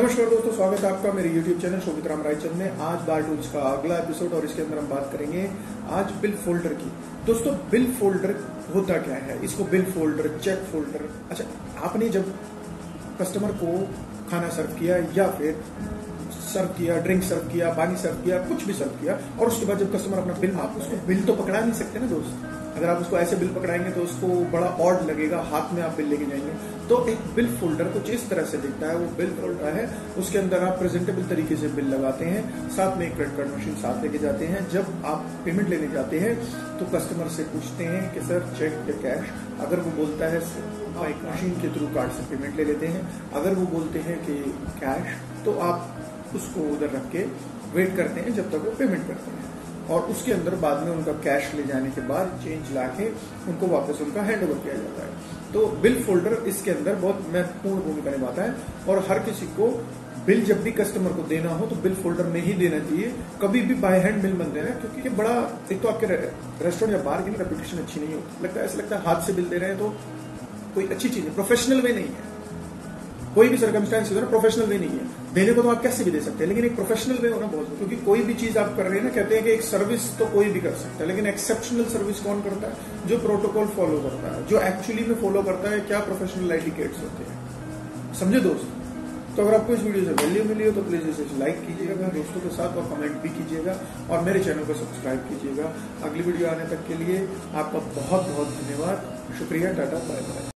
नमस्कार दोस्तों, स्वागत है आपका मेरे YouTube चैनल शोभितराम रायचंद में। आज बार टूल्स का अगला एपिसोड और इसके अंदर हम बात करेंगे आज बिल फोल्डर की। दोस्तों बिल फोल्डर होता क्या है, इसको बिल फोल्डर, चेक फोल्डर। अच्छा, आपने जब कस्टमर को खाना सर्व किया या फिर सर्व किया, ड्रिंक सर्व किया, पानी सर्व किया, कुछ भी सर्व किया और उसके बाद जब कस्टमर अपना बिल मांगता है, उसको बिल तो पकड़ा नहीं सकते ना दोस्त। अगर आप उसको ऐसे बिल पकड़ाएंगे तो उसको बड़ा ऑड लगेगा, हाथ में आप बिल लेके जाएंगे। तो एक बिल फोल्डर कुछ इस तरह से दिखता है, वो बिल फोल्डर है। उसके अंदर आप प्रेजेंटेबल तरीके से बिल लगाते हैं, साथ में एक क्रेडिट कार्ड मशीन साथ लेके जाते हैं। जब आप पेमेंट लेने जाते हैं तो कस्टमर से पूछते हैं कि सर चेक या कैश। अगर वो बोलता है एक मशीन के थ्रू कार्ड से पेमेंट ले लेते हैं, अगर वो बोलते हैं कि कैश तो आप उसको उधर रख के वेट करते हैं जब तक वो पेमेंट करते हैं और उसके अंदर बाद में उनका कैश ले जाने के बाद चेंज लाके उनको वापस उनका हैंड ओवर किया जाता है। तो बिल फोल्डर इसके अंदर बहुत महत्वपूर्ण भूमिका निभाता है और हर किसी को बिल जब भी कस्टमर को देना हो तो बिल फोल्डर में ही देना चाहिए। कभी भी बाय हैंड बिल मत देना, क्योंकि ये बड़ा एक तो आपके रेस्टोरेंट या बार की रेपुटेशन अच्छी नहीं होती। लगता है, ऐसा लगता है हाथ से बिल दे रहे हैं तो कोई अच्छी चीज है, प्रोफेशनल वे नहीं है। कोई भी सर्कमस्टेंस इधर प्रोफेशनल वे नहीं है, देने को तो आप कैसे भी दे सकते हैं, लेकिन एक प्रोफेशनल वे होना बहुत, क्योंकि कोई भी चीज आप कर रहे हैं ना, कहते हैं कि एक सर्विस तो कोई भी कर सकता है, लेकिन एक्सेप्शनल सर्विस कौन करता है? जो प्रोटोकॉल फॉलो करता है, जो एक्चुअली में फॉलो करता है क्या प्रोफेशनल एटिकेट्स होते हैं। समझे दोस्त? तो अगर आपको इस वीडियो से वैल्यू मिली हो तो प्लीज इसे लाइक कीजिएगा दोस्तों के साथ और कमेंट भी कीजिएगा और मेरे चैनल को सब्सक्राइब कीजिएगा। अगली वीडियो आने तक के लिए आपका बहुत बहुत धन्यवाद, शुक्रिया, टाटा, बाय बाय।